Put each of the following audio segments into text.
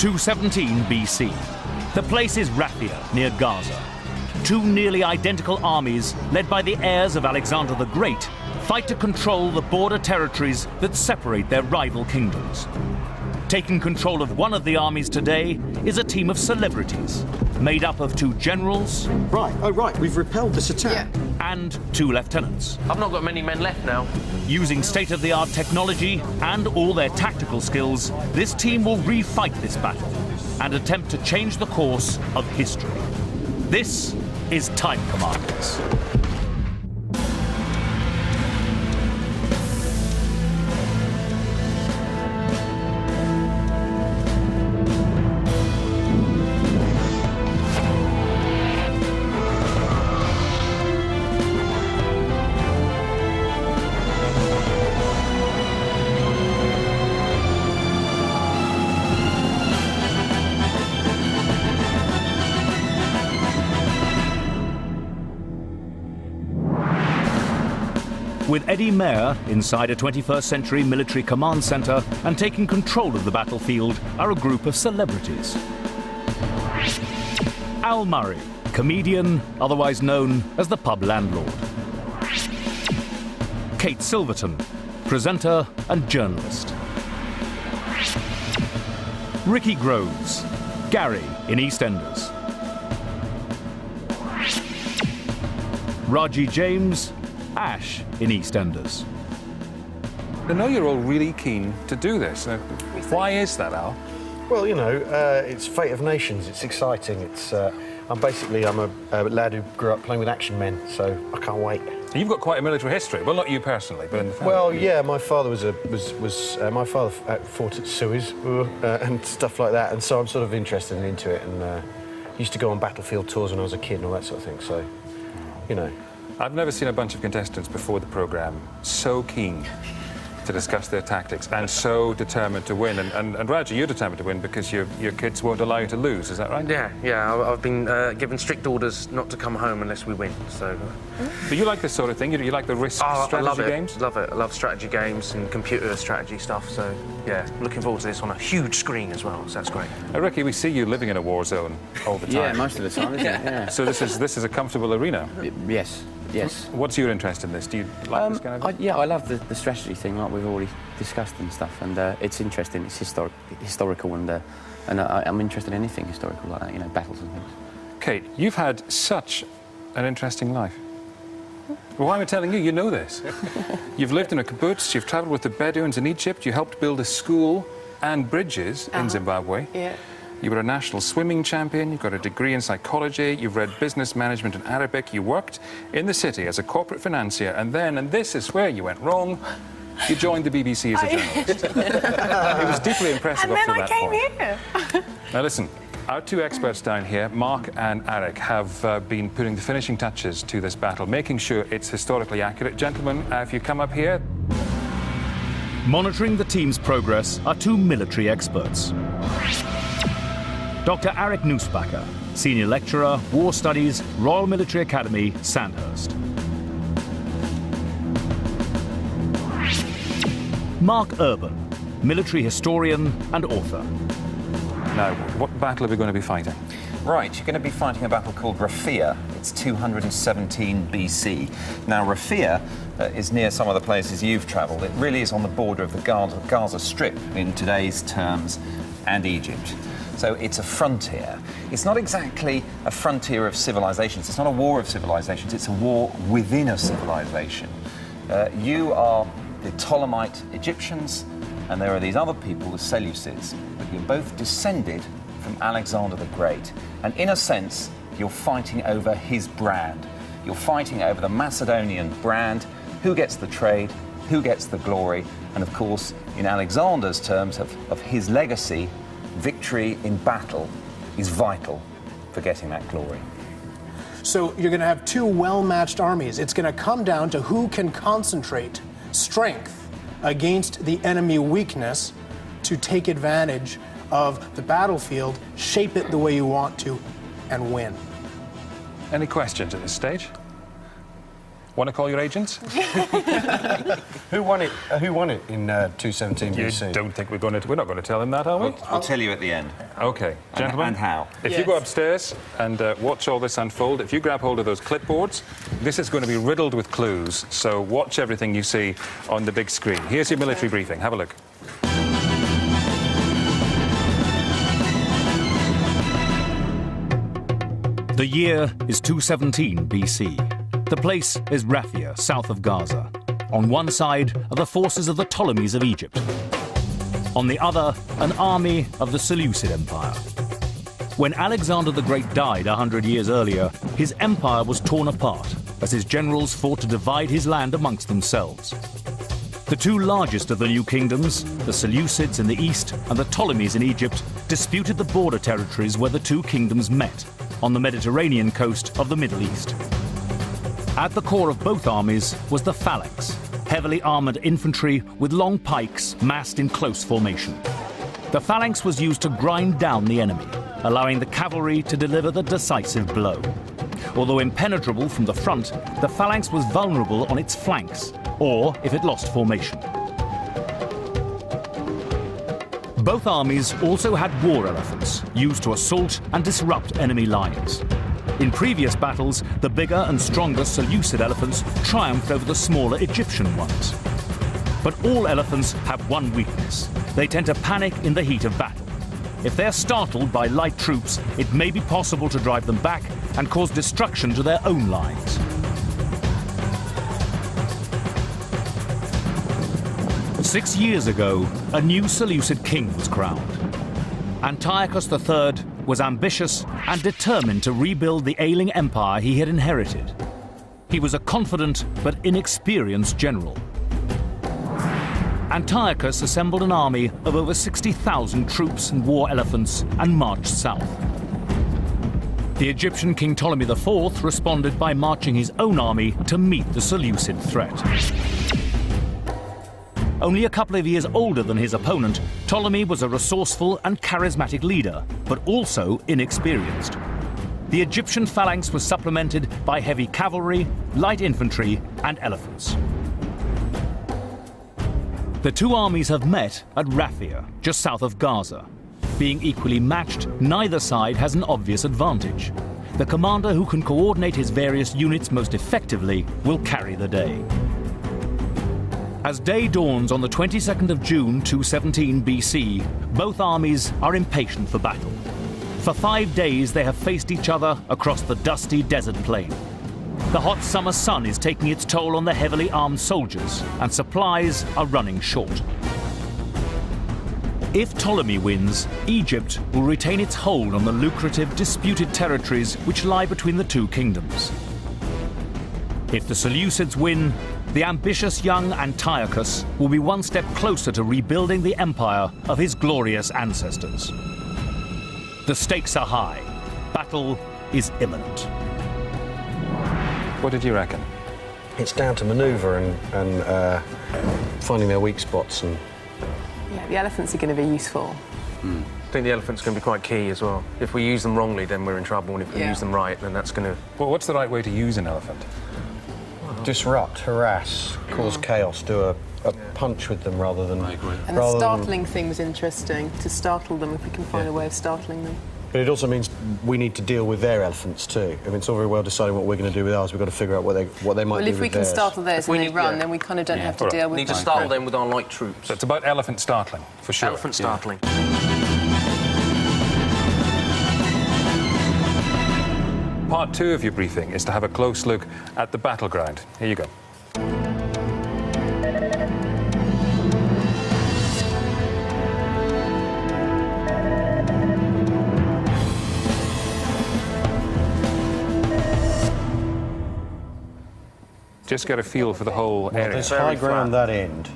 217 BC. The place is Raphia, near Gaza. Two nearly identical armies, led by the heirs of Alexander the Great, fight to control the border territories that separate their rival kingdoms. Taking control of one of the armies today is a team of celebrities, made up of two generals... Right, oh right, we've repelled this attack. Yeah. ...and two lieutenants. I've not got many men left now. Using state-of-the-art technology and all their tactical skills, this team will refight this battle and attempt to change the course of history. This is Time Commanders. With Eddie Mayer inside a 21st century military command center and taking control of the battlefield are a group of celebrities. Al Murray, comedian, otherwise known as the pub landlord. Kate Silverton, presenter and journalist. Ricky Groves, Gary in EastEnders. Raji James, Ash in EastEnders. I know you're all really keen to do this. Why is that, Al? Well, you know, it's fate of nations. It's exciting. It's I'm a lad who grew up playing with action men, so I can't wait. You've got quite a military history. Well, not you personally, but in the family. Well, yeah, my father was fought at Suez and stuff like that, and so I'm sort of interested and into it. And used to go on battlefield tours when I was a kid and all that sort of thing. So, you know. I've never seen a bunch of contestants before the programme so keen to discuss their tactics and so determined to win. And Raji, you're determined to win because your kids won't allow you to lose, is that right? Yeah, yeah. I've been given strict orders not to come home unless we win, so... But you like this sort of thing? You like the risk strategy games? I love it. I love strategy games and computer strategy stuff, so, yeah, looking forward to this on a huge screen as well, so that's great. Ricky, we see you living in a war zone all the time. Yeah, most of the time, isn't it? Yeah. So this is a comfortable arena? Yes. Yes. What's your interest in this? Do you like this kind of thing? Yeah, I love the strategy thing, like we've already discussed and stuff, and it's interesting, it's historical, and I'm interested in anything historical like that, you know, battles and things. Kate, you've had such an interesting life. Well, why am I telling you? You know this. You've lived in a kibbutz, you've travelled with the Bedouins in Egypt, you helped build a school and bridges in Zimbabwe. Yeah. You were a national swimming champion, you've got a degree in psychology, you've read business management and Arabic, you worked in the city as a corporate financier, and then, and this is where you went wrong, you joined the BBC as a journalist. It was deeply impressive up to that point. And then I came here. Now listen, our two experts down here, Mark and Eric, have been putting the finishing touches to this battle, making sure it's historically accurate. Gentlemen, if you come up here... Monitoring the team's progress are two military experts. Dr. Eric Nussbacher, Senior Lecturer, War Studies, Royal Military Academy, Sandhurst. Mark Urban, military historian and author. Now, what battle are we going to be fighting? Right, you're going to be fighting a battle called Raphia. It's 217 BC. Now, Raphia is near some of the places you've travelled. It really is on the border of the Gaza Strip, in today's terms, and Egypt. So it's a frontier. It's not exactly a frontier of civilizations. It's not a war of civilizations. It's a war within a civilization. You are the Ptolemaic Egyptians, and there are these other people, the Seleucids. But you're both descended from Alexander the Great. And in a sense, you're fighting over his brand. You're fighting over the Macedonian brand. Who gets the trade? Who gets the glory? And of course, in Alexander's terms of his legacy, victory in battle is vital for getting that glory. So you're going to have two well-matched armies. It's going to come down to who can concentrate strength against the enemy weakness to take advantage of the battlefield, shape it the way you want to, and win. Any questions at this stage? Want to call your agents? Who won it in 217 BC? You don't think we're not going to tell him that, are we? I'll tell you at the end. Okay, gentlemen. And how? If you go upstairs and watch all this unfold, if you grab hold of those clipboards, this is going to be riddled with clues. So watch everything you see on the big screen. Here's your military briefing. Have a look. The year is 217 BC. The place is Raphia, south of Gaza. On one side are the forces of the Ptolemies of Egypt. On the other, an army of the Seleucid Empire. When Alexander the Great died 100 years earlier, his empire was torn apart as his generals fought to divide his land amongst themselves. The two largest of the new kingdoms, the Seleucids in the east and the Ptolemies in Egypt, disputed the border territories where the two kingdoms met, on the Mediterranean coast of the Middle East. At the core of both armies was the phalanx, heavily armoured infantry with long pikes massed in close formation. The phalanx was used to grind down the enemy, allowing the cavalry to deliver the decisive blow. Although impenetrable from the front, the phalanx was vulnerable on its flanks, or if it lost formation. Both armies also had war elephants, used to assault and disrupt enemy lines. In previous battles, the bigger and stronger Seleucid elephants triumphed over the smaller Egyptian ones. But all elephants have one weakness. They tend to panic in the heat of battle. If they're startled by light troops, it may be possible to drive them back and cause destruction to their own lines. Six years ago, a new Seleucid king was crowned. Antiochus III was ambitious and determined to rebuild the ailing empire he had inherited. He was a confident but inexperienced general. Antiochus assembled an army of over 60,000 troops and war elephants and marched south. The Egyptian king Ptolemy IV responded by marching his own army to meet the Seleucid threat. Only a couple of years older than his opponent, Ptolemy was a resourceful and charismatic leader, but also inexperienced. The Egyptian phalanx was supplemented by heavy cavalry, light infantry, and elephants. The two armies have met at Raphia, just south of Gaza. Being equally matched, neither side has an obvious advantage. The commander who can coordinate his various units most effectively will carry the day. As day dawns on the 22nd of June, 217 BC, both armies are impatient for battle. For 5 days, they have faced each other across the dusty desert plain. The hot summer sun is taking its toll on the heavily armed soldiers, and supplies are running short. If Ptolemy wins, Egypt will retain its hold on the lucrative, disputed territories which lie between the two kingdoms. If the Seleucids win, the ambitious young Antiochus will be one step closer to rebuilding the empire of his glorious ancestors. The stakes are high. Battle is imminent. What did you reckon? It's down to manoeuvre and finding their weak spots. And yeah, the elephants are going to be useful. Mm. I think the elephants are going to be quite key as well. If we use them wrongly, then we're in trouble, and if we use them right, then that's going to... Well, what's the right way to use an elephant? Disrupt, harass, cause chaos, do a punch with them rather than... I agree. And the startling thing was interesting, to startle them if we can find a way of startling them. But it also means we need to deal with their elephants too. I mean, it's all very well deciding what we're going to do with ours, we've got to figure out what they might do with theirs. Well, if we can startle theirs and they run, then we kind of don't have to deal with them. We need to startle them with our light troops. So it's about elephant startling, for sure. Elephant startling. Part two of your briefing is to have a close look at the battleground. Here you go. Just get a feel for the whole area. There's high ground that end.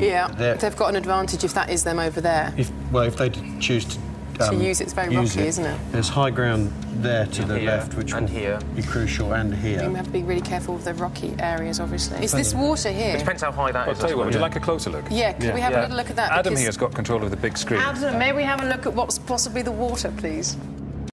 They've got an advantage if that is them over there. If they choose to use it, it's very rocky, isn't it? There's high ground there to the left, which will be crucial, and here. We have to be really careful with the rocky areas, obviously. Is this water here? It depends how high that is. I'll tell you what, would you like a closer look? Yeah, can we have a little look at that? Adam here's got control of the big screen. Adam, may we have a look at what's possibly the water, please?